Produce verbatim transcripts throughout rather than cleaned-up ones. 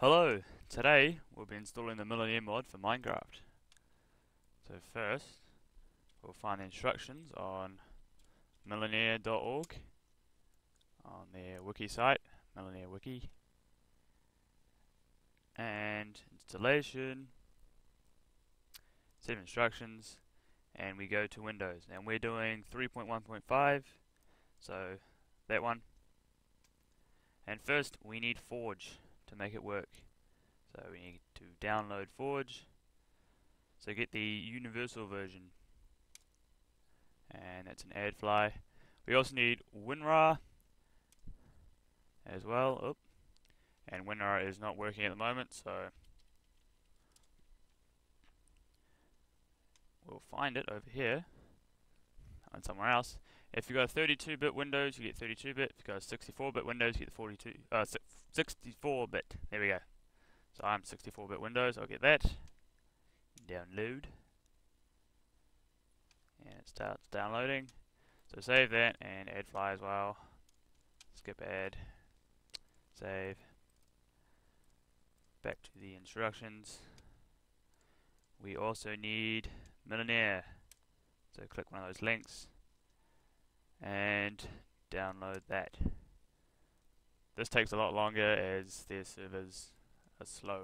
Hello, today we'll be installing the Millenaire mod for Minecraft. So first, we'll find the instructions on millenaire dot org, on their wiki site, Millenaire wiki, and installation, set of instructions, and we go to Windows. And we're doing three point one point five, so that one. And first we need Forge to make it work. So we need to download Forge. So get the universal version. And that's an ad fly. We also need WinRAR as well. Oop. And WinRAR is not working at the moment, so we'll find it over here and somewhere else. If you've got a thirty-two bit Windows, you get thirty-two bit. If you've got a sixty-four bit Windows, you get the forty-two, uh, sixty-four bit. There we go. So I'm sixty-four bit Windows. I'll get that. Download. And it starts downloading. So save that and ad fly as well. Skip ad. Save. Back to the instructions. We also need Millenaire. So click one of those links and download that. This takes a lot longer as their servers are slow.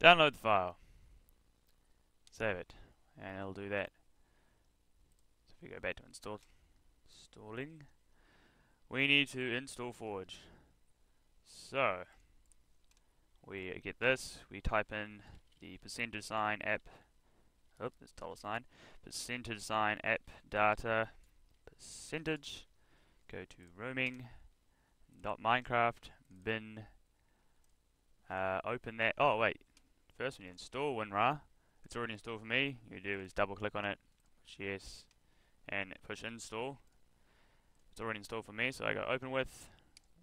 Download the file, save it, and it'll do that. So if we go back to install, installing, we need to install Forge. So we get this. We type in the percentage sign app. Oops, it's dollar sign. Percentage sign app data percentage. Go to roaming. Dot Minecraft bin. Uh, open that. Oh wait. First we need to install WinRAR. It's already installed for me. You do is double click on it. Push yes, and push install. It's already installed for me, so I go open with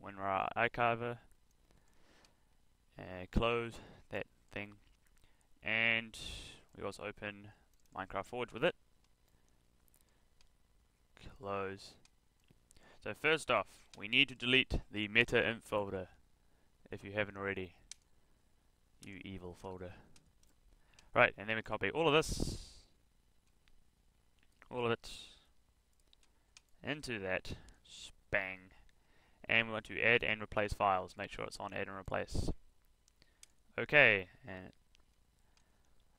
WinRAR archiver. And close that thing. And we also open Minecraft Forge with it. Close. So first off, we need to delete the meta inf folder. If you haven't already. You evil folder. Right, and then we copy all of this. All of it. Into that. Bang. And we want to add and replace files. Make sure it's on add and replace. Okay. And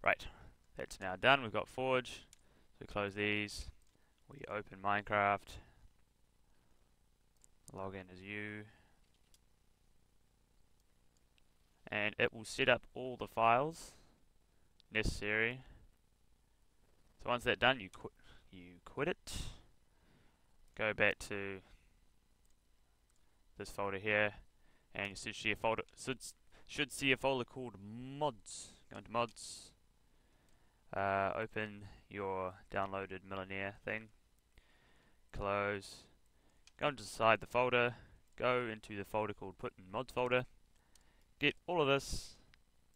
right. That's now done. We've got Forge. So we close these. We open Minecraft. Login as you. And it will set up all the files necessary. So once that's done, you quit. You quit it. Go back to this folder here, and you should see a folder. Should, should see a folder called mods. Go into mods. Uh, open your downloaded Millenaire thing, close, go inside the folder, go into the folder called put in mods folder, get all of this,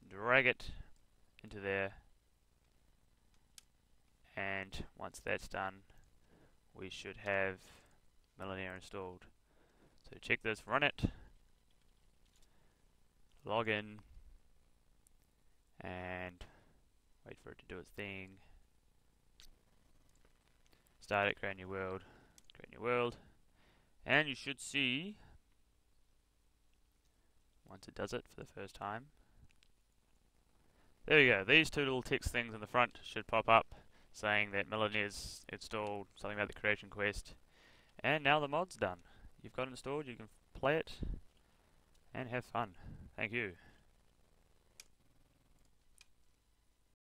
drag it into there, and once that's done, we should have Millenaire installed. So check this, run it, log in, and wait for it to do its thing. Start it, create new world, create new world. And you should see, once it does it for the first time, there you go. These two little text things in the front should pop up saying that Millenaire's installed, something about the creation quest. And now the mod's done. You've got it installed, you can play it and have fun. Thank you.